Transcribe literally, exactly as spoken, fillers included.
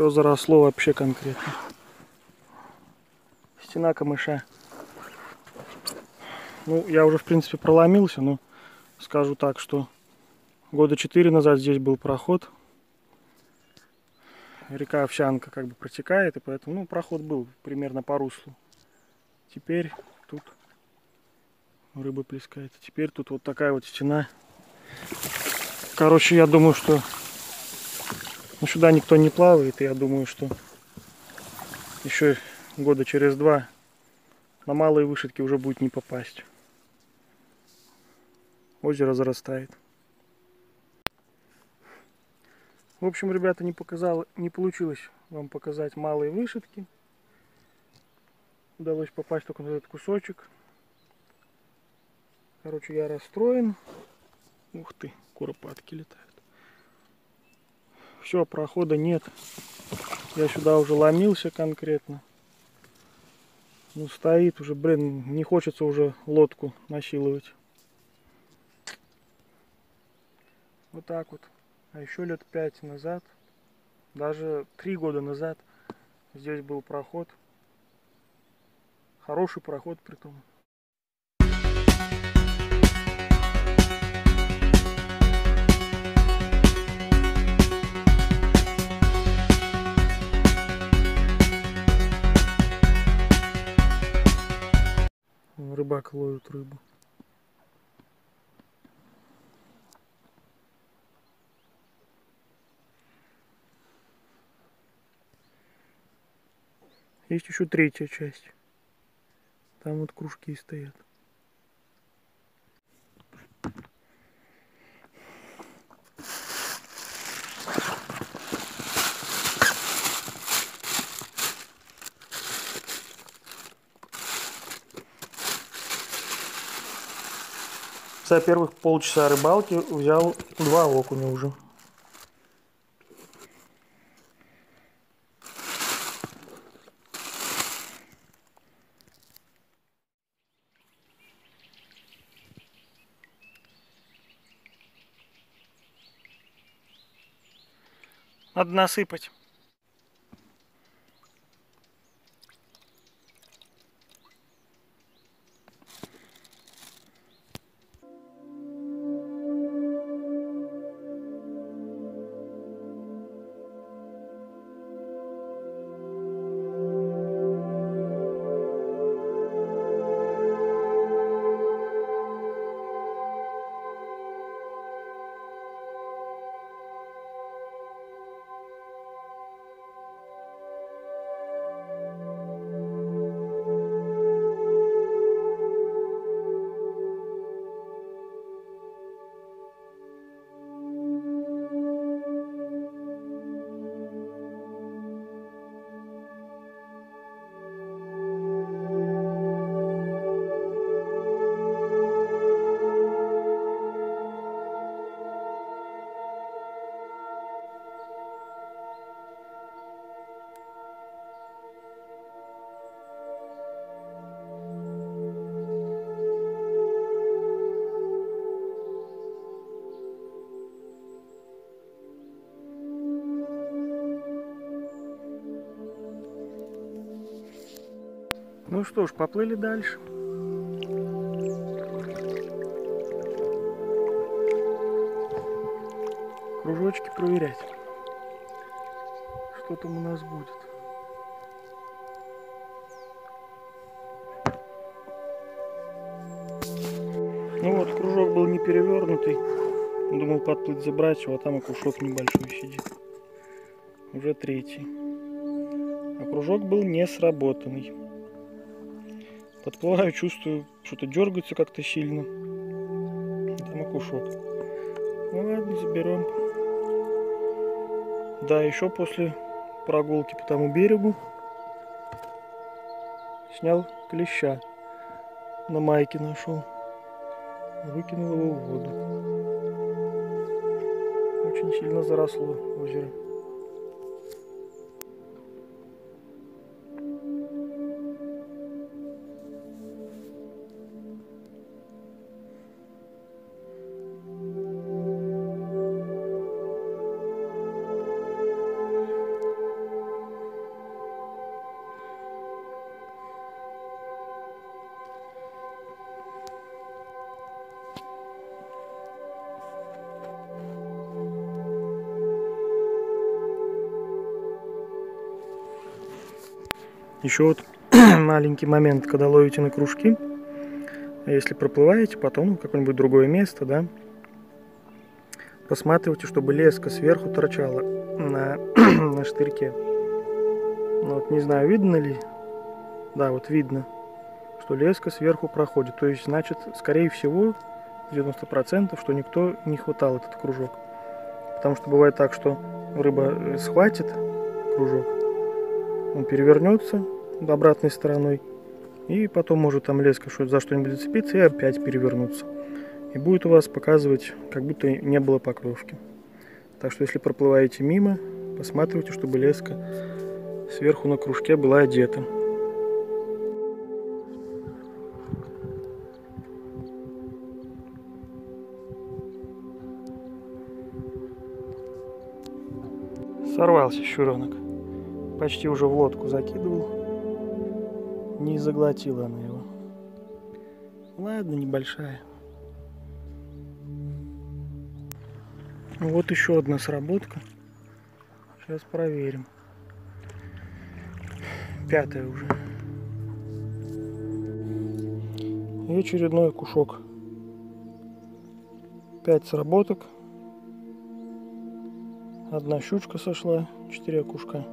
Все заросло вообще конкретно. Стена камыша. Ну, я уже, в принципе, проломился, но скажу так, что года четыре назад здесь был проход. Река Овсянка как бы протекает, и поэтому, ну, проход был примерно по руслу. Теперь тут рыба плескается. Теперь тут вот такая вот стена. Короче, я думаю, что ну, сюда никто не плавает, и я думаю, что еще года через два на малые вышедки уже будет не попасть. Озеро зарастает. В общем, ребята, не показал, не получилось вам показать малые вышедки. Удалось попасть только на этот кусочек. Короче, я расстроен. Ух ты, куропатки летают. Все, прохода нет. Я сюда уже ломился конкретно. Ну, стоит уже, блин, не хочется уже лодку насиловать. Вот так вот. А еще лет пять назад, даже три года назад, здесь был проход. Хороший проход при том. Рыбак ловит рыбу. Есть еще третья часть. Там вот кружки стоят. За первых полчаса рыбалки взял два окуня уже. Надо насыпать. Ну что ж, поплыли дальше. Кружочки проверять. Что там у нас будет. Ну вот, кружок был не перевернутый. Думал подплыть забрать его, а там и кушок небольшой сидит. Уже третий. А кружок был не сработанный. Подплываю, чувствую, что-то дергается как-то сильно. Там окушок. Ну ладно, заберем. Да, еще после прогулки по тому берегу снял клеща. На майке нашел. Выкинул его в воду. Очень сильно заросло озеро. Еще вот маленький момент, когда ловите на кружки, если проплываете потом в какое-нибудь другое место, да, посматривайте, чтобы леска сверху торчала на, на штырьке. Ну, вот не знаю, видно ли, да, вот видно, что леска сверху проходит. То есть, значит, скорее всего, девяносто процентов, что никто не хватал этот кружок. Потому что бывает так, что рыба схватит кружок, он перевернется обратной стороной, и потом может там леска за что-нибудь зацепиться и опять перевернуться. И будет у вас показывать, как будто не было поклевки. Так что если проплываете мимо, посматривайте, чтобы леска сверху на кружке была одета. Сорвался щуренок. Почти уже в лодку закидывал. Не заглотила она его. Ладно, небольшая. Вот еще одна сработка. Сейчас проверим. Пятая уже. И очередной кушок. Пять сработок. Одна щучка сошла, четыре окушка.